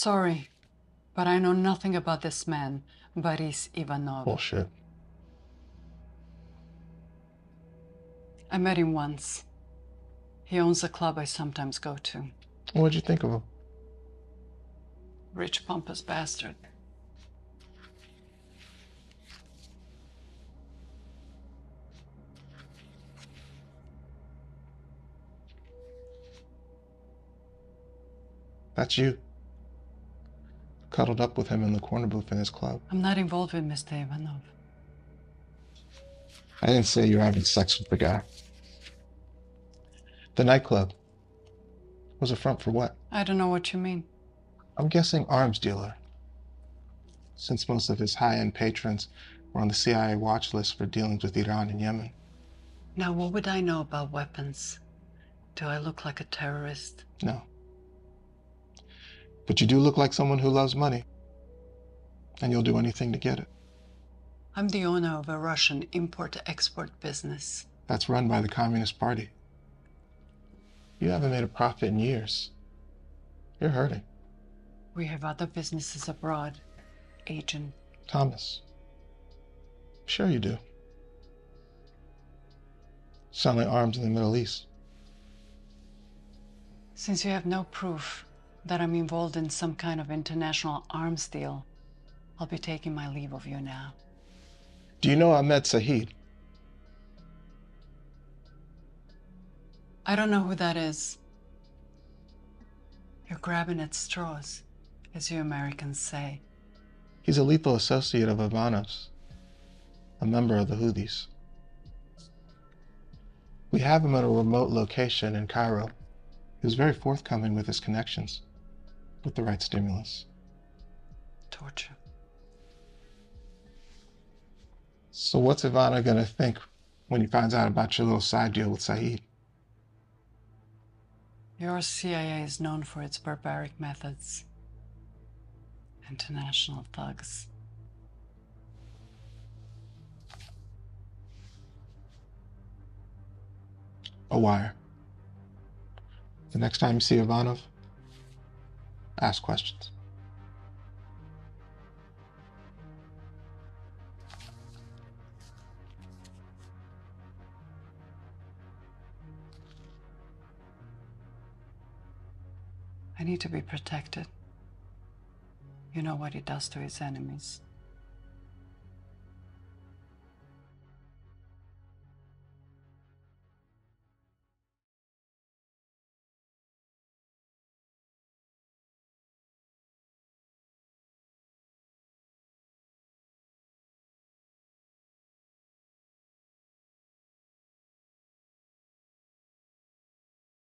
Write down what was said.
Sorry, but I know nothing about this man, Boris Ivanov. Bullshit. I met him once. He owns a club I sometimes go to. What'd you think of him? Rich, pompous bastard. That's you. Cuddled up with him in the corner booth in his club. I'm not involved with Mr. Ivanov. I didn't say you were having sex with the guy. The nightclub was a front for what? I don't know what you mean. I'm guessing arms dealer. Since most of his high-end patrons were on the CIA watch list for dealings with Iran and Yemen. Now, what would I know about weapons? Do I look like a terrorist? No. But you do look like someone who loves money, and you'll do anything to get it. I'm the owner of a Russian import-export business. That's run by the Communist Party. You haven't made a profit in years. You're hurting. We have other businesses abroad, Agent. Thomas. Sure you do. Selling arms in the Middle East. Since you have no proof that I'm involved in some kind of international arms deal, I'll be taking my leave of you now. Do you know Ahmed Saheed? I don't know who that is. You're grabbing at straws, as you Americans say. He's a lethal associate of Ivanov's, a member of the Houthis. We have him at a remote location in Cairo. He was very forthcoming with his connections. With the right stimulus. Torture. So what's Ivanov gonna think when he finds out about your little side deal with Saeed? Your CIA is known for its barbaric methods. International thugs. A wire. The next time you see Ivanov, ask questions. I need to be protected. You know what he does to his enemies.